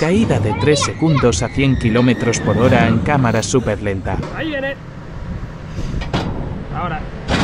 Caída de 3 segundos a 100 km/h en cámara súper lenta. Ahí viene. Ahora.